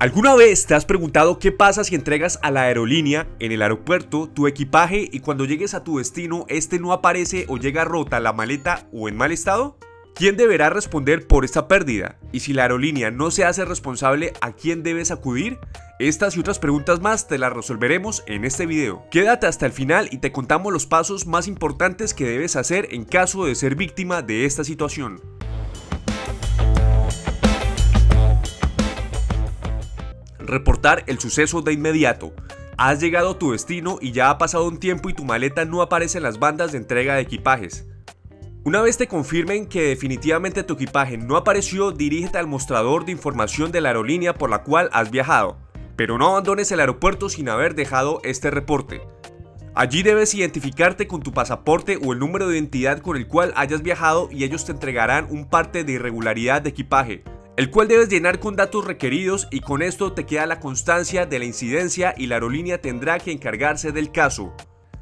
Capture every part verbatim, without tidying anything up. ¿Alguna vez te has preguntado qué pasa si entregas a la aerolínea en el aeropuerto tu equipaje y cuando llegues a tu destino este no aparece o llega rota la maleta o en mal estado? ¿Quién deberá responder por esta pérdida? Y si la aerolínea no se hace responsable, ¿a quién debes acudir? Estas y otras preguntas más te las resolveremos en este video. Quédate hasta el final y te contamos los pasos más importantes que debes hacer en caso de ser víctima de esta situación. Reportar el suceso de inmediato. Has llegado a tu destino y ya ha pasado un tiempo y tu maleta no aparece en las bandas de entrega de equipajes. Una vez te confirmen que definitivamente tu equipaje no apareció, dirígete al mostrador de información de la aerolínea por la cual has viajado, pero no abandones el aeropuerto sin haber dejado este reporte. Allí debes identificarte con tu pasaporte o el número de identidad con el cual hayas viajado y ellos te entregarán un parte de irregularidad de equipaje, el cual debes llenar con datos requeridos y con esto te queda la constancia de la incidencia y la aerolínea tendrá que encargarse del caso.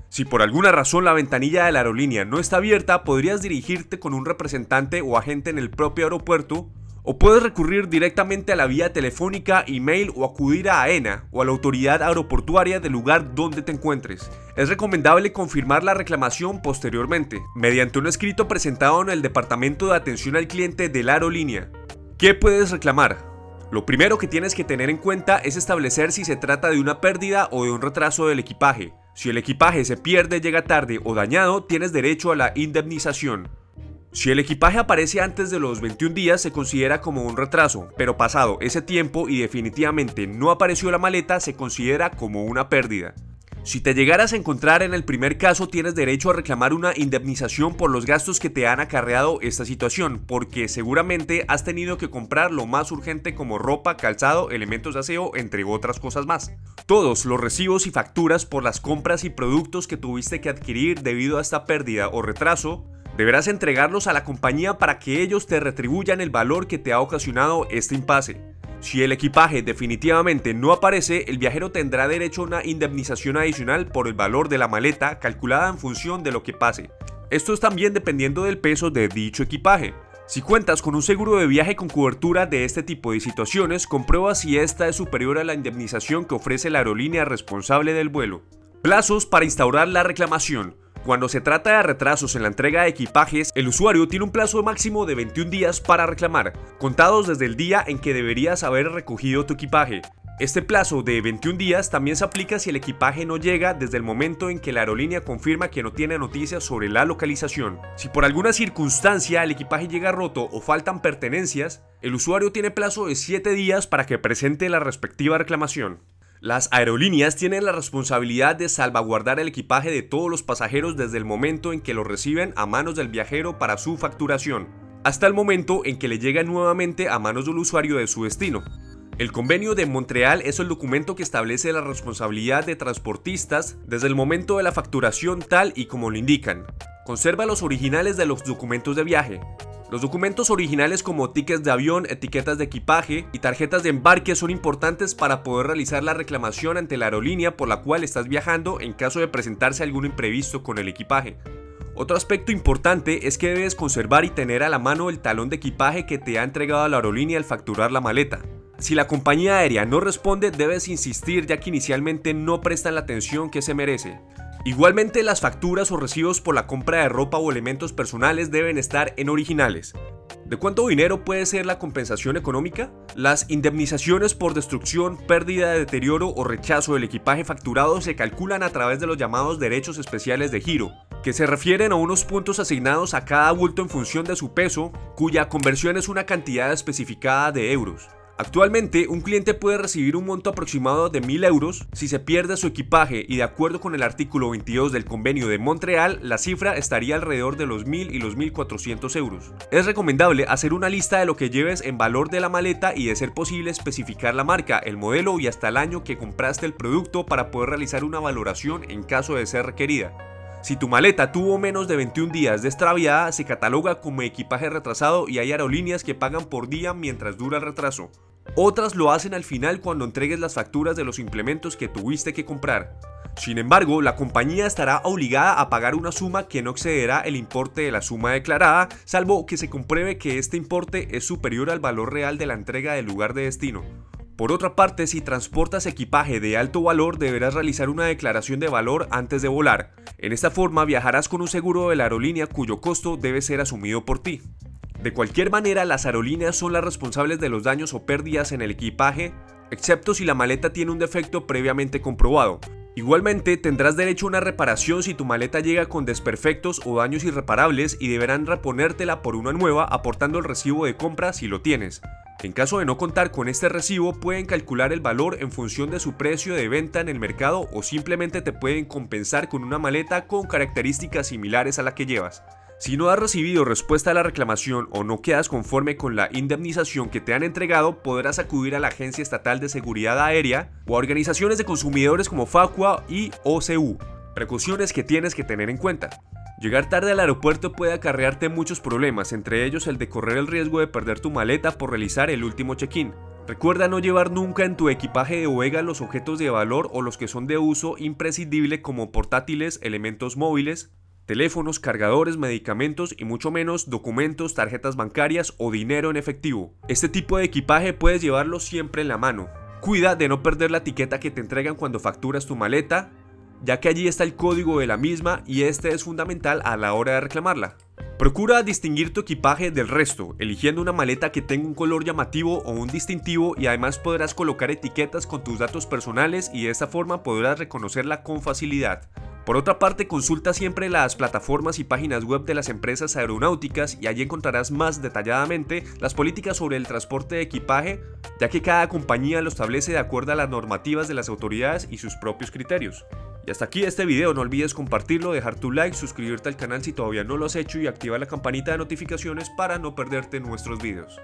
Si por alguna razón la ventanilla de la aerolínea no está abierta, podrías dirigirte con un representante o agente en el propio aeropuerto o puedes recurrir directamente a la vía telefónica, email o acudir a AENA o a la autoridad aeroportuaria del lugar donde te encuentres. Es recomendable confirmar la reclamación posteriormente mediante un escrito presentado en el Departamento de Atención al Cliente de la aerolínea. ¿Qué puedes reclamar? Lo primero que tienes que tener en cuenta es establecer si se trata de una pérdida o de un retraso del equipaje. Si el equipaje se pierde, llega tarde o dañado, tienes derecho a la indemnización. Si el equipaje aparece antes de los veintiún días, se considera como un retraso, pero pasado ese tiempo y definitivamente no apareció la maleta, se considera como una pérdida. Si te llegaras a encontrar en el primer caso, tienes derecho a reclamar una indemnización por los gastos que te han acarreado esta situación, porque seguramente has tenido que comprar lo más urgente como ropa, calzado, elementos de aseo, entre otras cosas más. Todos los recibos y facturas por las compras y productos que tuviste que adquirir debido a esta pérdida o retraso, deberás entregarlos a la compañía para que ellos te retribuyan el valor que te ha ocasionado este impasse. Si el equipaje definitivamente no aparece, el viajero tendrá derecho a una indemnización adicional por el valor de la maleta calculada en función de lo que pase. Esto es también dependiendo del peso de dicho equipaje. Si cuentas con un seguro de viaje con cobertura de este tipo de situaciones, comprueba si esta es superior a la indemnización que ofrece la aerolínea responsable del vuelo. Plazos para instaurar la reclamación. Cuando se trata de retrasos en la entrega de equipajes, el usuario tiene un plazo máximo de veintiún días para reclamar, contados desde el día en que deberías haber recogido tu equipaje. Este plazo de veintiún días también se aplica si el equipaje no llega desde el momento en que la aerolínea confirma que no tiene noticias sobre la localización. Si por alguna circunstancia el equipaje llega roto o faltan pertenencias, el usuario tiene plazo de siete días para que presente la respectiva reclamación. Las aerolíneas tienen la responsabilidad de salvaguardar el equipaje de todos los pasajeros desde el momento en que lo reciben a manos del viajero para su facturación, hasta el momento en que le llega nuevamente a manos del usuario de su destino. El Convenio de Montreal es el documento que establece la responsabilidad de transportistas desde el momento de la facturación tal y como lo indican. Conserva los originales de los documentos de viaje. Los documentos originales como tickets de avión, etiquetas de equipaje y tarjetas de embarque son importantes para poder realizar la reclamación ante la aerolínea por la cual estás viajando en caso de presentarse algún imprevisto con el equipaje. Otro aspecto importante es que debes conservar y tener a la mano el talón de equipaje que te ha entregado la aerolínea al facturar la maleta. Si la compañía aérea no responde, debes insistir ya que inicialmente no prestan la atención que se merece. Igualmente, las facturas o recibos por la compra de ropa o elementos personales deben estar en originales. ¿De cuánto dinero puede ser la compensación económica? Las indemnizaciones por destrucción, pérdida, deterioro o rechazo del equipaje facturado se calculan a través de los llamados derechos especiales de giro, que se refieren a unos puntos asignados a cada bulto en función de su peso, cuya conversión es una cantidad especificada de euros. Actualmente, un cliente puede recibir un monto aproximado de mil euros si se pierde su equipaje y de acuerdo con el artículo veintidós del Convenio de Montreal, la cifra estaría alrededor de los mil y los mil cuatrocientos euros. Es recomendable hacer una lista de lo que lleves en valor de la maleta y de ser posible especificar la marca, el modelo y hasta el año que compraste el producto para poder realizar una valoración en caso de ser requerida. Si tu maleta tuvo menos de veintiún días de extraviada, se cataloga como equipaje retrasado y hay aerolíneas que pagan por día mientras dura el retraso. Otras lo hacen al final cuando entregues las facturas de los implementos que tuviste que comprar. Sin embargo, la compañía estará obligada a pagar una suma que no excederá el importe de la suma declarada, salvo que se compruebe que este importe es superior al valor real de la entrega del lugar de destino. Por otra parte, si transportas equipaje de alto valor, deberás realizar una declaración de valor antes de volar. En esta forma viajarás con un seguro de la aerolínea cuyo costo debe ser asumido por ti. De cualquier manera, las aerolíneas son las responsables de los daños o pérdidas en el equipaje, excepto si la maleta tiene un defecto previamente comprobado. Igualmente, tendrás derecho a una reparación si tu maleta llega con desperfectos o daños irreparables y deberán reponértela por una nueva aportando el recibo de compra si lo tienes. En caso de no contar con este recibo, pueden calcular el valor en función de su precio de venta en el mercado o simplemente te pueden compensar con una maleta con características similares a la que llevas. Si no has recibido respuesta a la reclamación o no quedas conforme con la indemnización que te han entregado, podrás acudir a la Agencia Estatal de Seguridad Aérea o a organizaciones de consumidores como FACUA y O C U. Precauciones que tienes que tener en cuenta. Llegar tarde al aeropuerto puede acarrearte muchos problemas, entre ellos el de correr el riesgo de perder tu maleta por realizar el último check-in. Recuerda no llevar nunca en tu equipaje de bodega los objetos de valor o los que son de uso imprescindible como portátiles, elementos móviles, teléfonos, cargadores, medicamentos y mucho menos documentos, tarjetas bancarias o dinero en efectivo. Este tipo de equipaje puedes llevarlo siempre en la mano. Cuida de no perder la etiqueta que te entregan cuando facturas tu maleta, ya que allí está el código de la misma y este es fundamental a la hora de reclamarla. Procura distinguir tu equipaje del resto, eligiendo una maleta que tenga un color llamativo o un distintivo y además podrás colocar etiquetas con tus datos personales y de esta forma podrás reconocerla con facilidad. Por otra parte, consulta siempre las plataformas y páginas web de las empresas aeronáuticas y allí encontrarás más detalladamente las políticas sobre el transporte de equipaje, ya que cada compañía lo establece de acuerdo a las normativas de las autoridades y sus propios criterios. Y hasta aquí este video, no olvides compartirlo, dejar tu like, suscribirte al canal si todavía no lo has hecho y activar la campanita de notificaciones para no perderte nuestros videos.